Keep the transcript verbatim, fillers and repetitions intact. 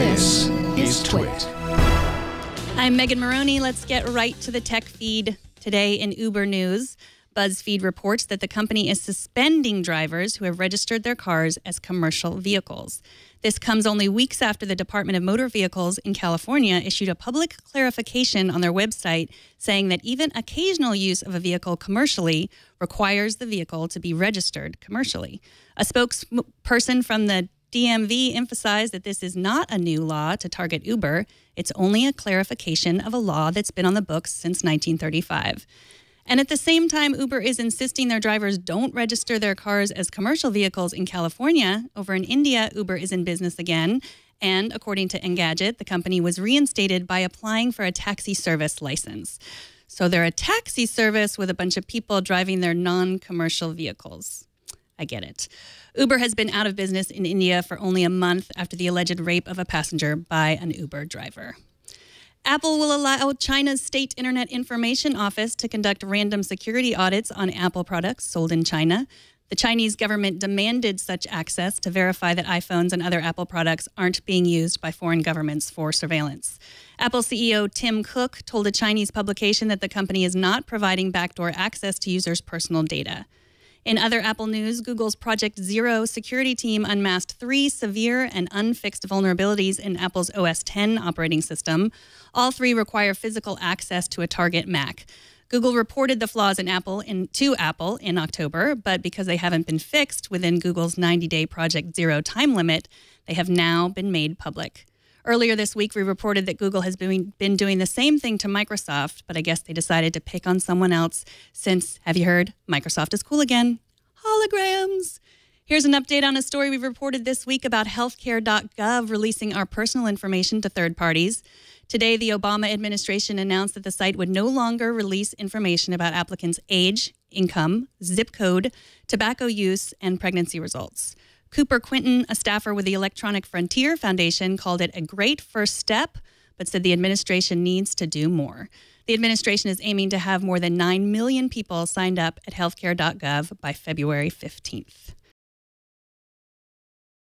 This is Twit. I'm Megan Maroney. Let's get right to the tech feed. Today in Uber news, BuzzFeed reports that the company is suspending drivers who have registered their cars as commercial vehicles. This comes only weeks after the Department of Motor Vehicles in California issued a public clarification on their website saying that even occasional use of a vehicle commercially requires the vehicle to be registered commercially. A spokesperson from the D M V emphasized that this is not a new law to target Uber. It's only a clarification of a law that's been on the books since nineteen thirty-five. And at the same time, Uber is insisting their drivers don't register their cars as commercial vehicles in California. Over in India, Uber is in business again. And according to Engadget, the company was reinstated by applying for a taxi service license. So they're a taxi service with a bunch of people driving their non-commercial vehicles. I get it. Uber has been out of business in India for only a month after the alleged rape of a passenger by an Uber driver. Apple will allow China's State Internet Information Office to conduct random security audits on Apple products sold in China. The Chinese government demanded such access to verify that iPhones and other Apple products aren't being used by foreign governments for surveillance. Apple C E O Tim Cook told a Chinese publication that the company is not providing backdoor access to users' personal data. In other Apple news, Google's Project Zero security team unmasked three severe and unfixed vulnerabilities in Apple's O S ten operating system. All three require physical access to a target Mac. Google reported the flaws in Apple in, to Apple in October, but because they haven't been fixed within Google's ninety-day Project Zero time limit, they have now been made public. Earlier this week, we reported that Google has been, been doing the same thing to Microsoft, but I guess they decided to pick on someone else since, have you heard, Microsoft is cool again. Holograms. Here's an update on a story we reported this week about healthcare dot gov releasing our personal information to third parties. Today, the Obama administration announced that the site would no longer release information about applicants' age, income, zip code, tobacco use, and pregnancy results. Cooper Quinton, a staffer with the Electronic Frontier Foundation, called it a great first step, but said the administration needs to do more. The administration is aiming to have more than nine million people signed up at healthcare dot gov by February fifteenth.